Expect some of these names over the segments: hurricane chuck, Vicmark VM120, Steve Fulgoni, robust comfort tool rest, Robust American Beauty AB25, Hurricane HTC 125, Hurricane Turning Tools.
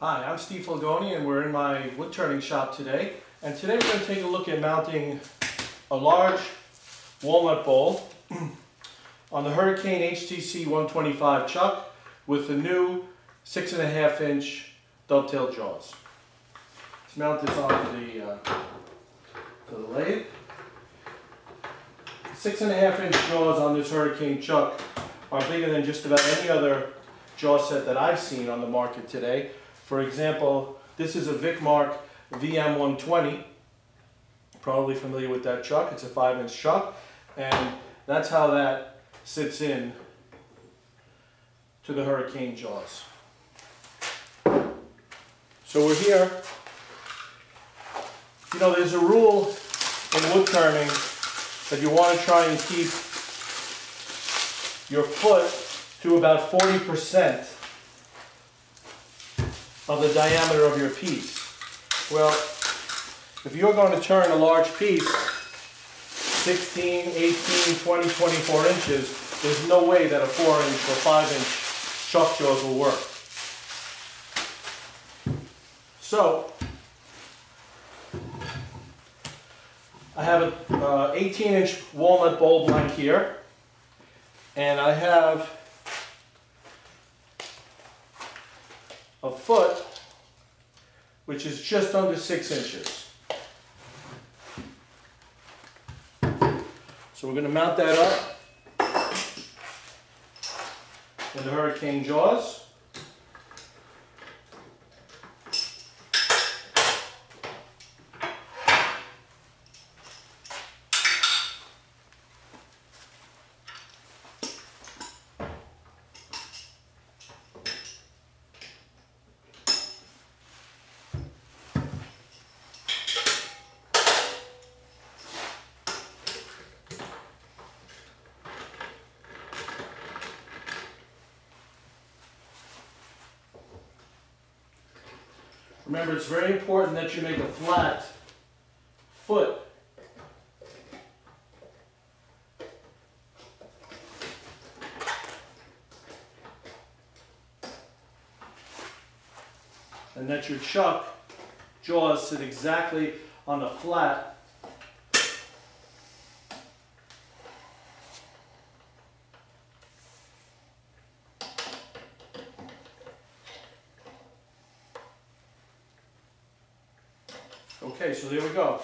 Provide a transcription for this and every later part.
Hi, I'm Steve Fulgoni and we're in my wood turning shop today. And today we're going to take a look at mounting a large walnut bowl on the Hurricane HTC 125 chuck with the new 6.5-inch dovetail jaws. Let's mount this onto the lathe. 6.5-inch jaws on this Hurricane chuck are bigger than just about any other jaw set that I've seen on the market today. For example, this is a Vicmark VM120, probably familiar with that chuck. It's a 5-inch chuck, and that's how that sits in to the Hurricane jaws. So we're here. You know, there's a rule in wood turning that you want to try and keep your foot to about 40% of the diameter of your piece. Well, if you're going to turn a large piece, 16, 18, 20, 24 inches, there's no way that a 4-inch or 5-inch chuck jaws will work. So, I have an 18-inch walnut bowl blank here, and I have a foot, which is just under 6 inches. So we're going to mount that up with the Hurricane jaws. Remember, it's very important that you make a flat foot. And that your chuck jaws sit exactly on the flat. Okay, so there we go.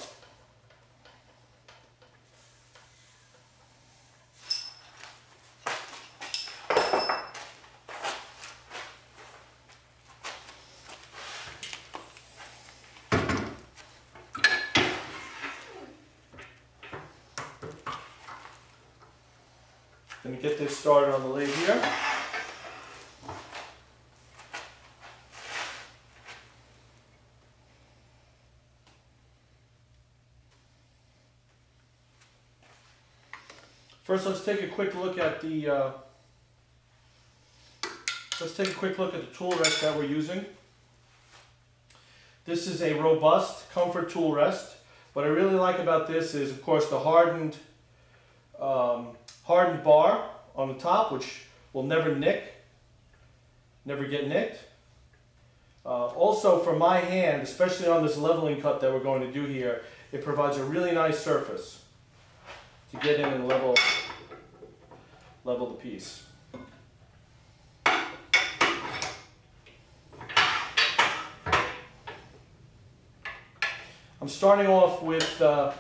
Gonna get this started on the lathe here. First, let's take a quick look at the tool rest that we're using. This is a Robust Comfort Tool Rest. What I really like about this is, of course, the hardened bar on the top, which will never get nicked. Also, for my hand, especially on this leveling cut that we're going to do here, it provides a really nice surface to get in and level the piece. I'm starting off with the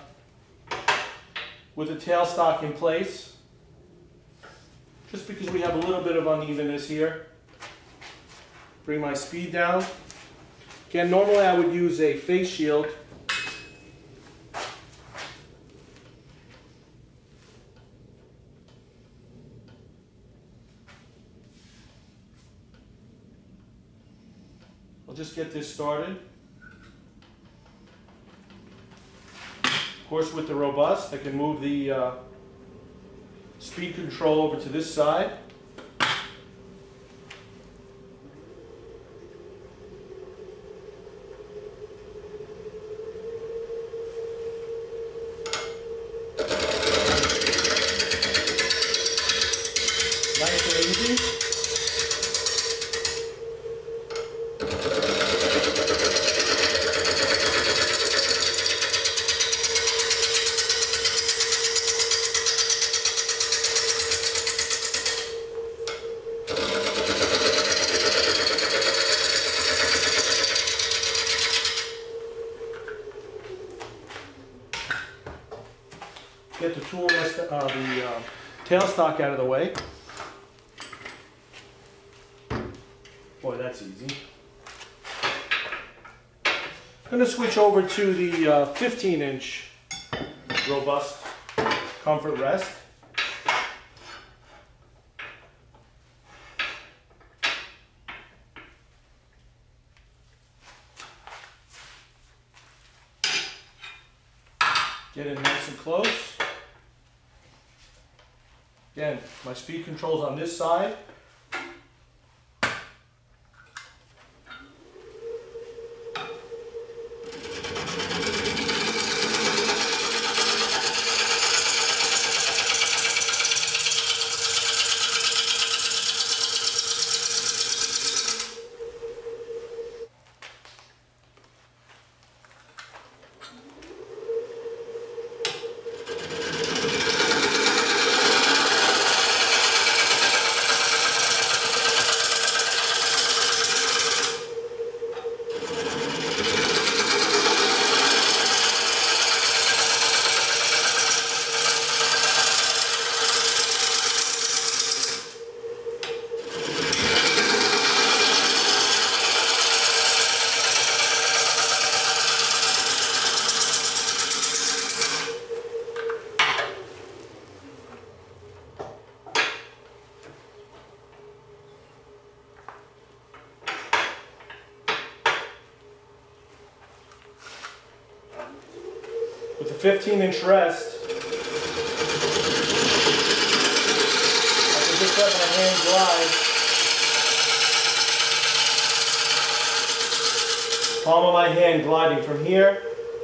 tailstock in place, just because we have a little bit of unevenness here. Bring my speed down. Again, normally I would use a face shield. I'll just get this started. Of course, with the Robust, I can move the speed control over to this side. Nice and easy. tool rest, the tailstock out of the way. Boy, that's easy. I'm going to switch over to the 15-inch Robust Comfort Rest. Get in nice and close. Again, my speed control's on this side. With a 15-inch rest, I can just let my hand glide. Palm of my hand gliding from here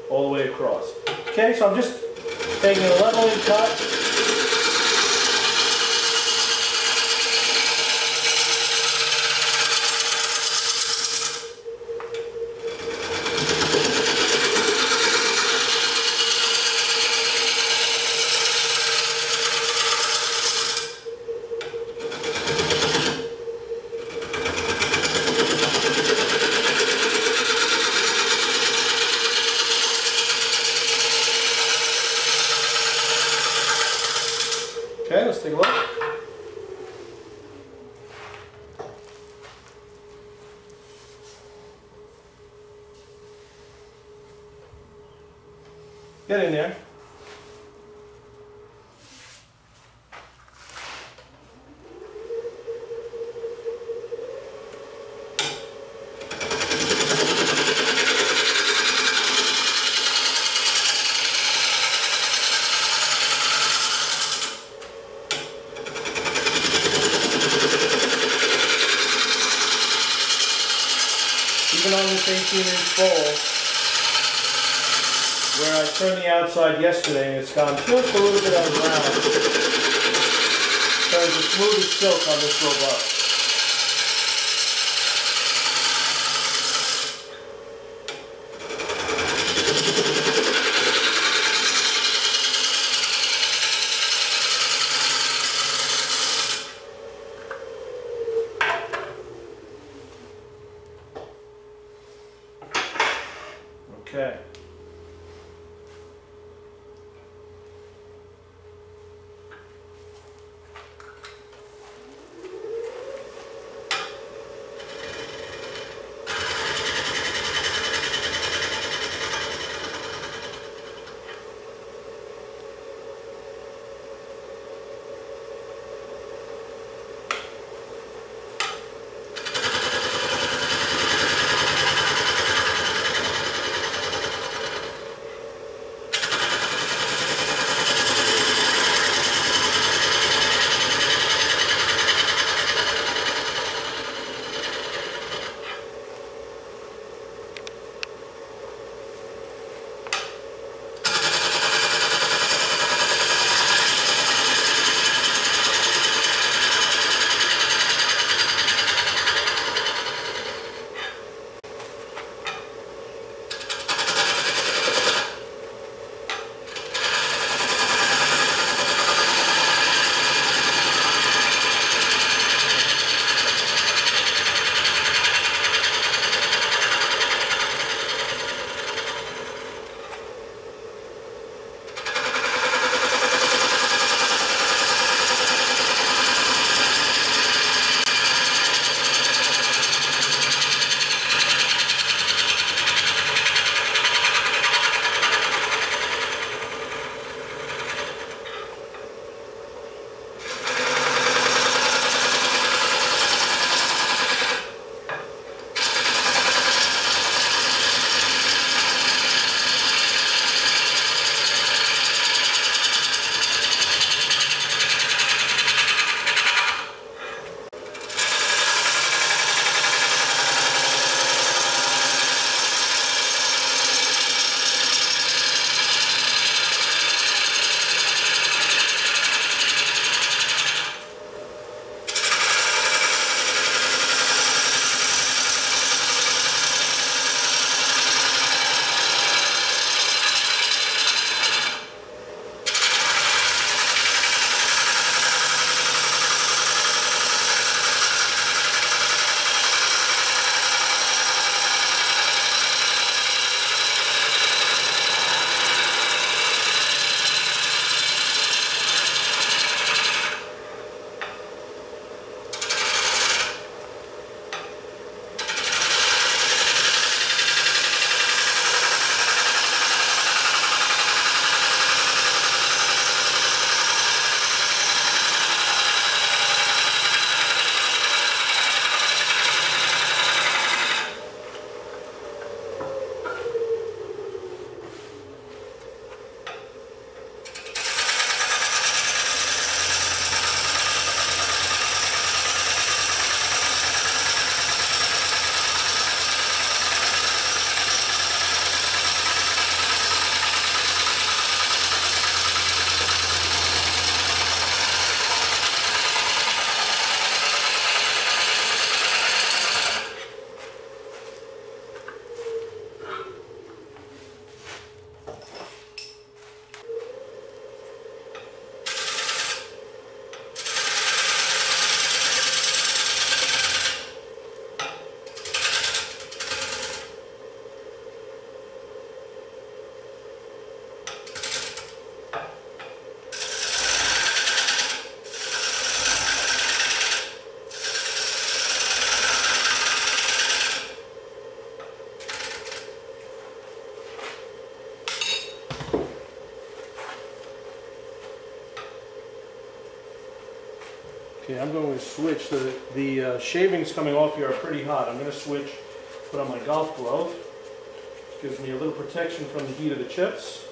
all the way across. Okay, so I'm just taking a leveling cut. Okay, let's take a look. Get in there. Even on this 18-inch bowl, where I turned the outside yesterday and it's gone just a little bit on the ground, so it's as smooth as silk on this robust. Okay. Okay, I'm going to switch. The shavings coming off here are pretty hot. I'm going to switch, put on my golf glove. Gives me a little protection from the heat of the chips.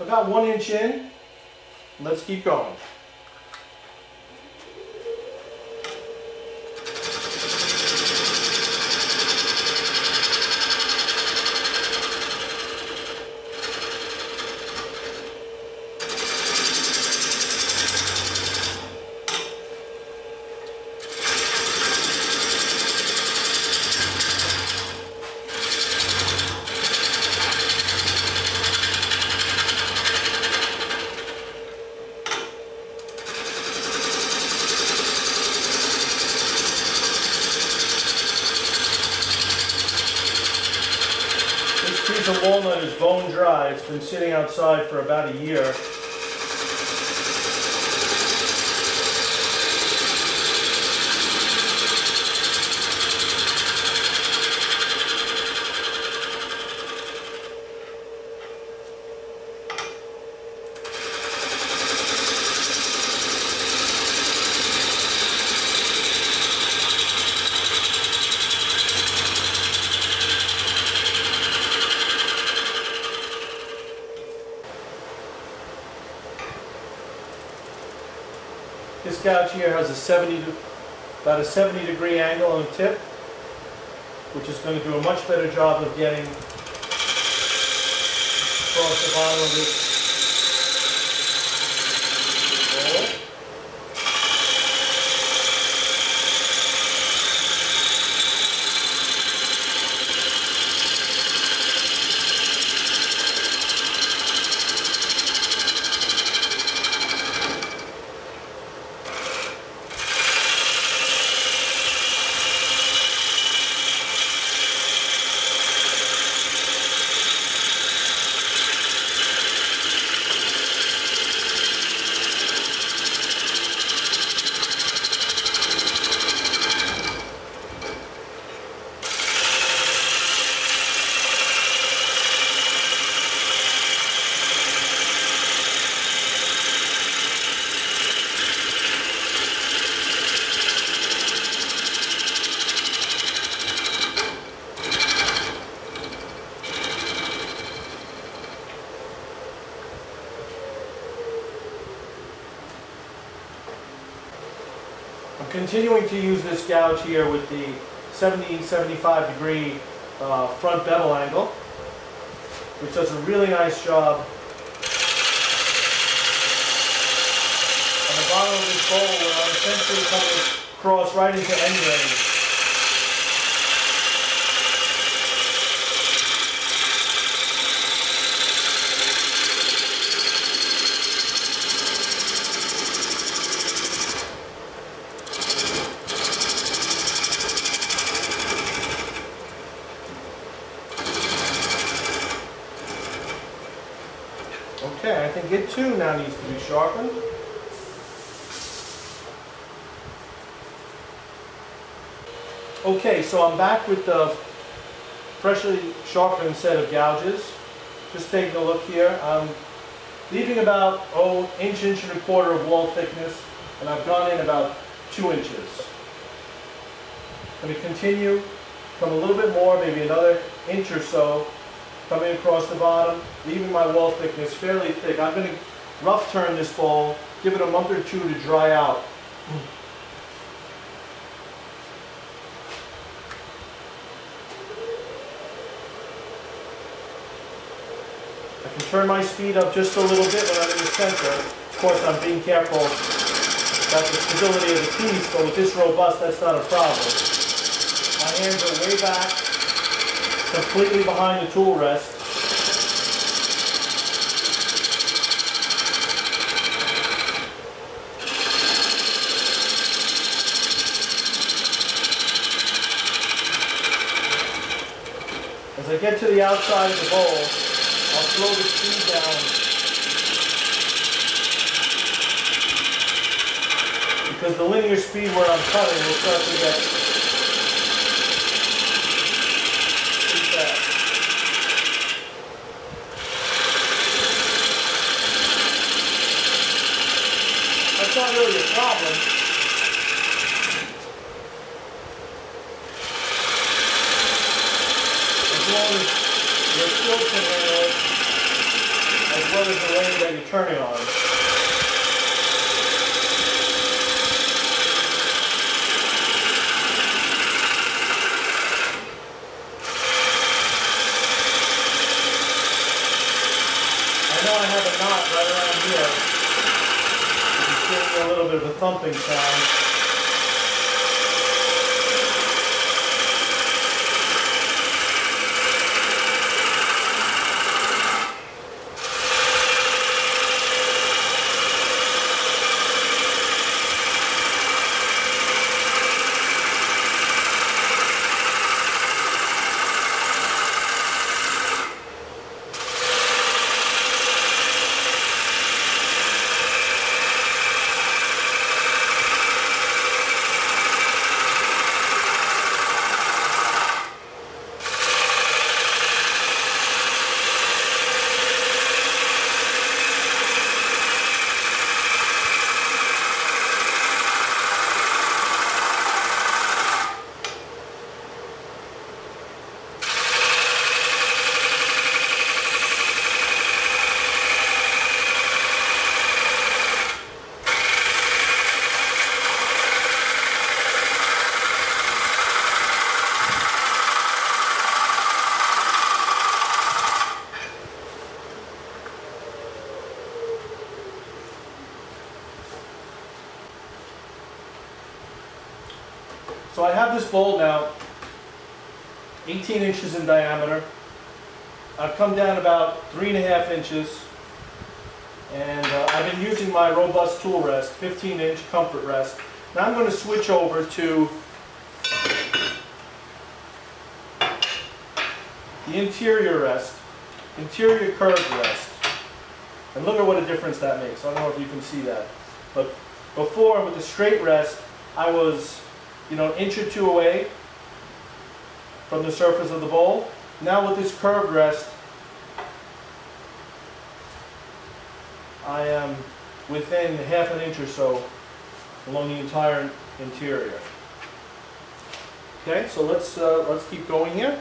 About 1 inch in, let's keep going. The walnut is bone dry. It's been sitting outside for about a year. This gouge here has about a 70 degree angle on the tip, which is going to do a much better job of getting across the bottom of this. Continuing to use this gouge here with the 70-75 degree front bevel angle, which does a really nice job on the bottom of this bowl where I'm essentially coming across right into end grain. Okay, I think it too now needs to be sharpened. Okay, so I'm back with the freshly sharpened set of gouges. Just taking a look here. I'm leaving about, inch and a quarter of wall thickness, and I've gone in about 2 inches. Going to continue, come a little bit more, maybe another inch or so, coming across the bottom, leaving my wall thickness fairly thick. I'm going to rough turn this bowl, give it a month or two to dry out. I can turn my speed up just a little bit when I'm in the center. Of course, I'm being careful about the stability of the piece, but with this robust, that's not a problem. My hands are way back, completely behind the tool rest. As I get to the outside of the bowl, I'll slow the speed down because the linear speed where I'm cutting will start to get too fast. That's not really a problem. As well as the lane that you're turning on. I know I have a knot right around here. It's giving me a little bit of a thumping sound. So I have this bowl now, 18 inches in diameter. I've come down about 3.5 inches, and I've been using my robust tool rest, 15-inch comfort rest. Now I'm going to switch over to the interior rest, interior curved rest, and look at what a difference that makes. I don't know if you can see that, but before with the straight rest, I was an inch or two away from the surface of the bowl. Now with this curved rest, I am within 1/2 inch or so along the entire interior. Okay, so let's keep going here.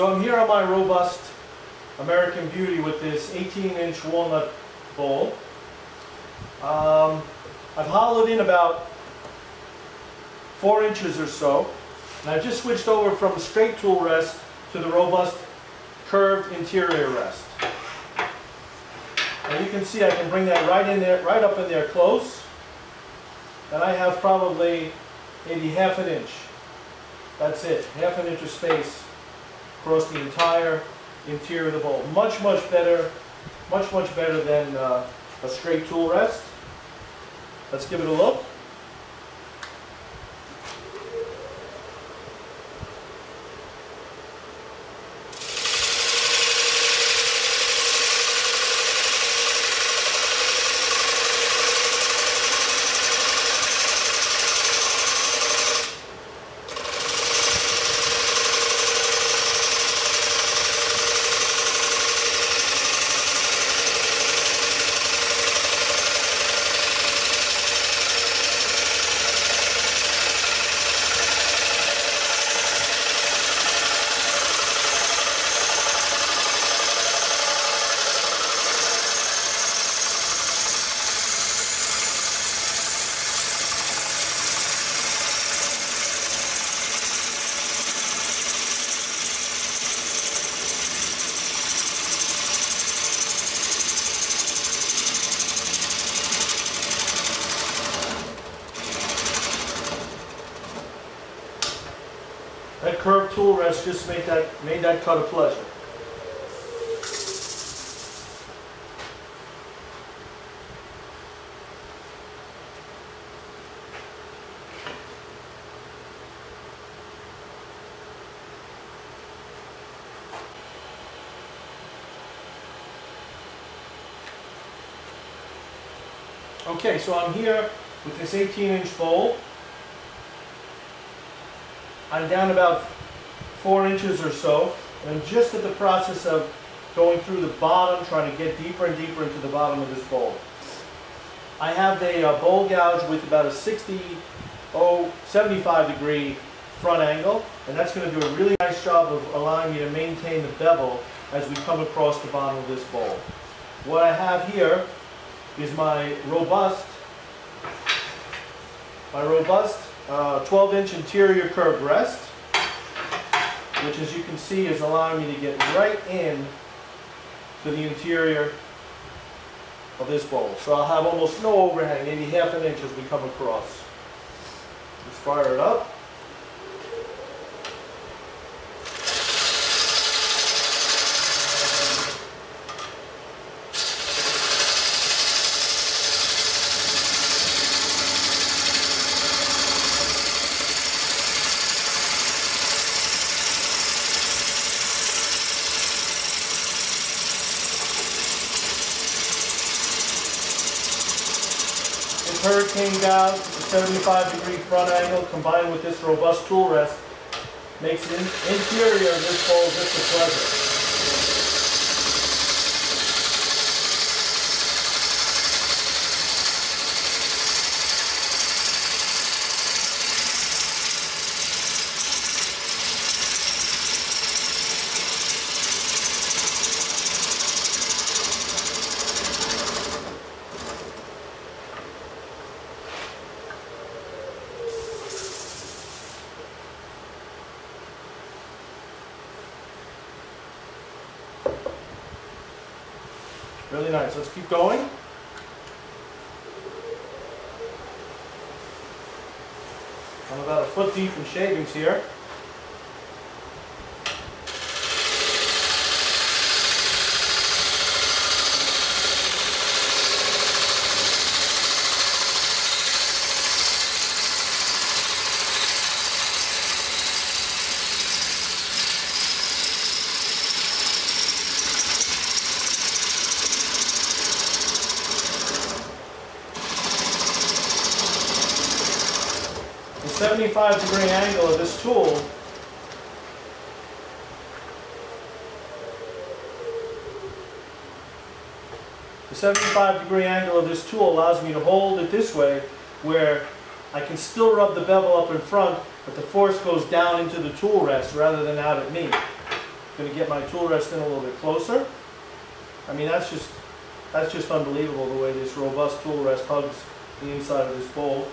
So I'm here on my Robust American Beauty with this 18-inch walnut bowl. I've hollowed in about 4 inches or so, and I've just switched over from straight tool rest to the robust curved interior rest. And you can see I can bring that right in there, right up in there close, and I have probably maybe half an inch. That's it, half an inch of space across the entire interior of the bowl. Much better than a straight tool rest. Let's give it a look. That curved tool rest just made that cut a pleasure. Okay, so I'm here with this 18-inch bowl. I'm down about 4 inches or so, and I'm just at the process of going through the bottom, trying to get deeper and deeper into the bottom of this bowl. I have a bowl gouge with about a 75 degree front angle, and that's going to do a really nice job of allowing me to maintain the bevel as we come across the bottom of this bowl. What I have here is my robust 12-inch interior curved rest, which as you can see is allowing me to get right in to the interior of this bowl. So I'll have almost no overhang, maybe half an inch as we come across. Let's fire it up. Hurricane gouge, the 75 degree front angle combined with this robust tool rest makes the interior of this bowl just a pleasure. Really nice. Let's keep going. I'm about a foot deep in shavings here. The 75 degree angle of this tool allows me to hold it this way where I can still rub the bevel up in front, but the force goes down into the tool rest rather than out at me. Going to get my tool rest in a little bit closer. I mean, that's just unbelievable the way this robust tool rest hugs the inside of this bowl.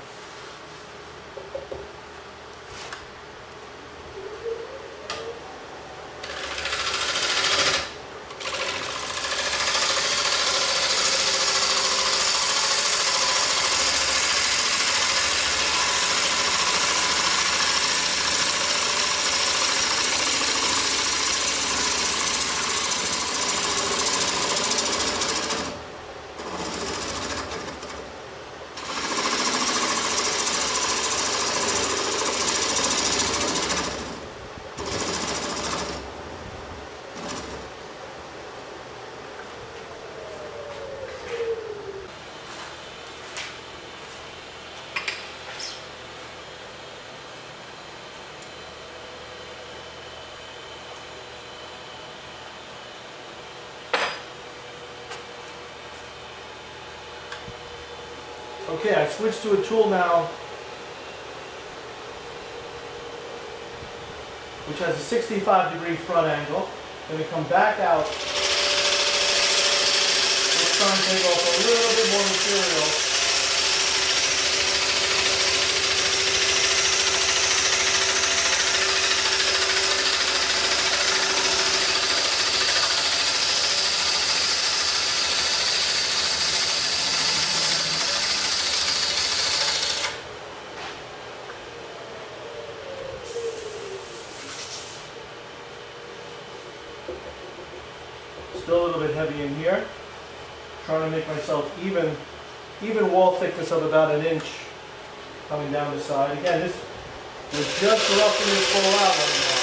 Okay, I've switched to a tool now which has a 65-degree front angle. I'm going to come back out. Let's try and take off a little bit more material. Still a little bit heavy in here. Trying to make myself even wall thickness of about an inch coming down the side. Again, this was just roughing this bowl out right now.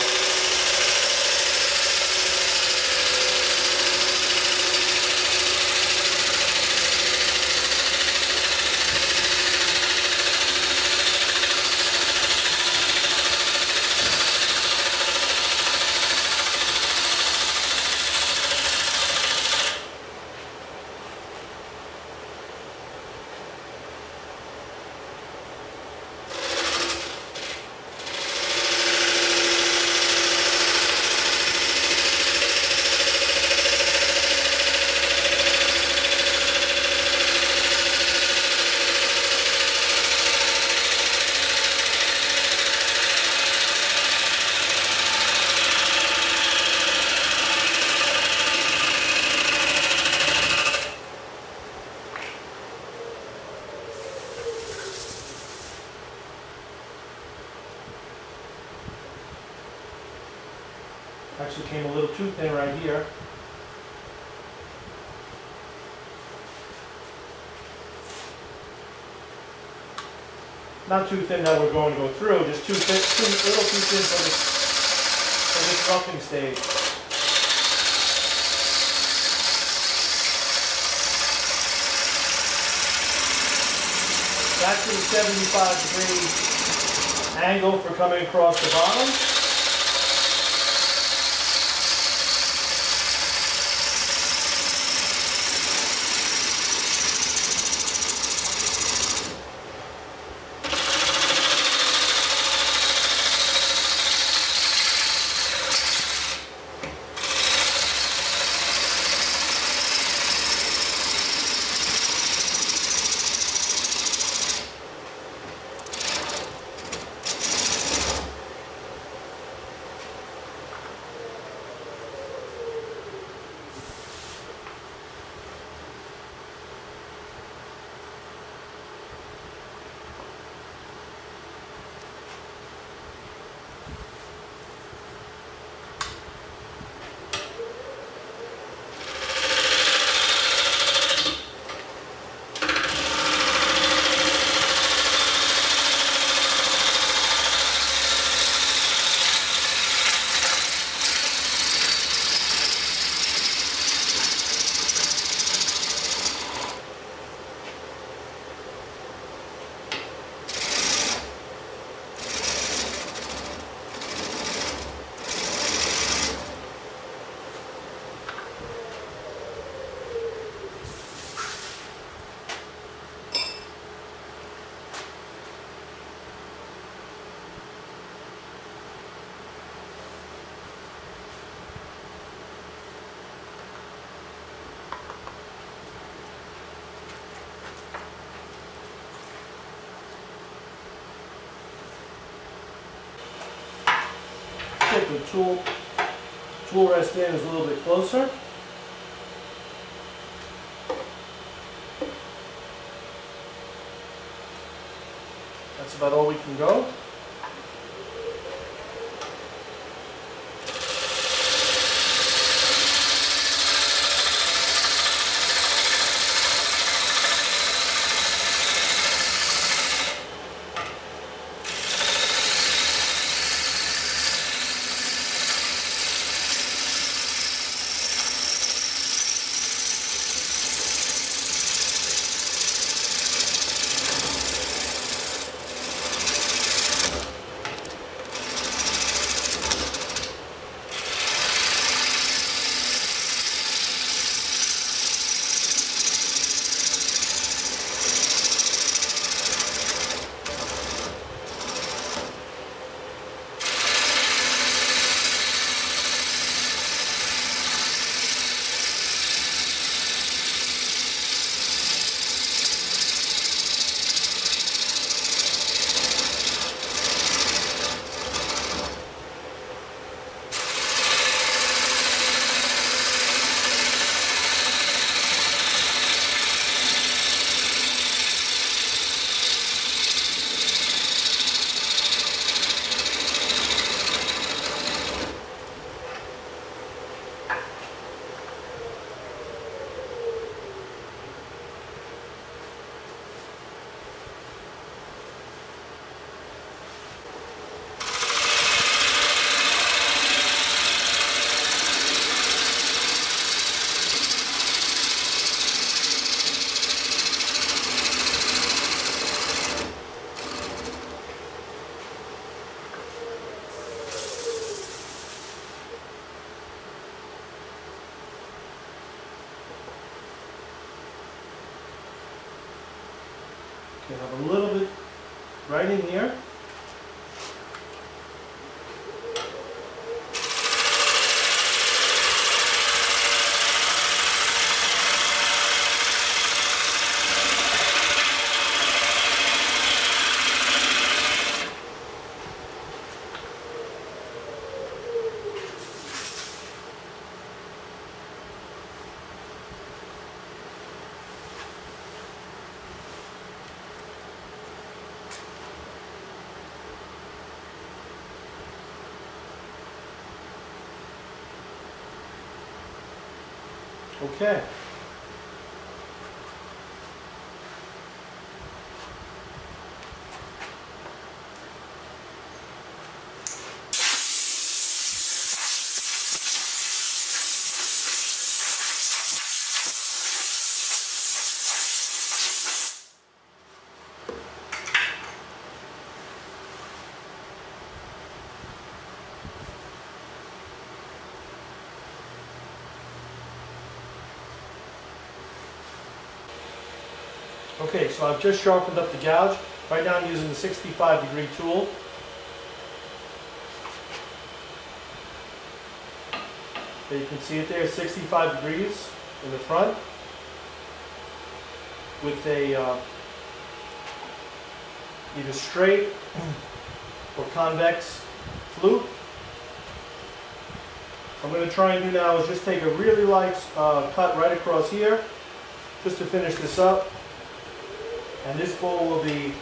Actually came a little too thin right here. Not too thin that we're going to go through, just too thin, a little too thin for this roughing stage. Back to the 75-degree angle for coming across the bottom. tool rest in is a little bit closer. That's about all we can go. Okay, have a little bit right in here. Okay. Okay, so I've just sharpened up the gouge. Right now I'm using the 65-degree tool. So you can see it there, 65 degrees in the front with a either straight or convex flute. What I'm going to try and do now is just take a really light cut right across here just to finish this up. And this bowl will be ready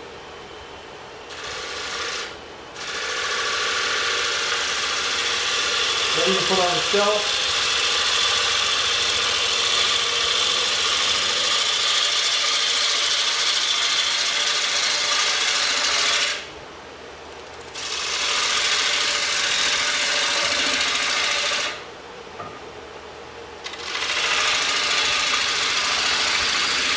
to put on the shelf.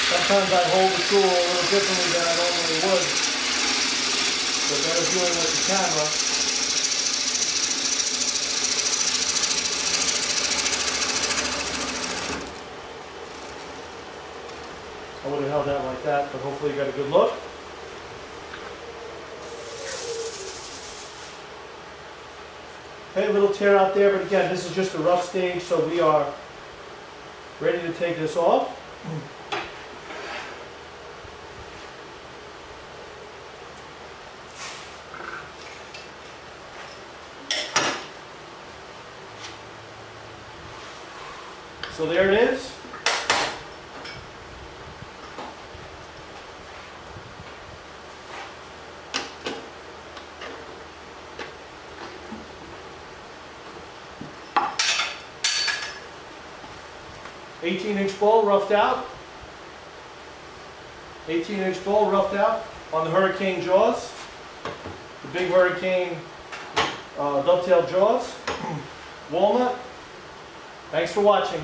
Sometimes I hold the tool a little differently than I normally would, but that is doing with the camera. I would have held that like that, but hopefully you got a good look. Okay, a little tear out there, but again, this is just a rough stage, so we are ready to take this off. So there it is. Bowl roughed out, 18-inch bowl roughed out on the Hurricane jaws, the big Hurricane dovetail jaws, walnut. Thanks for watching.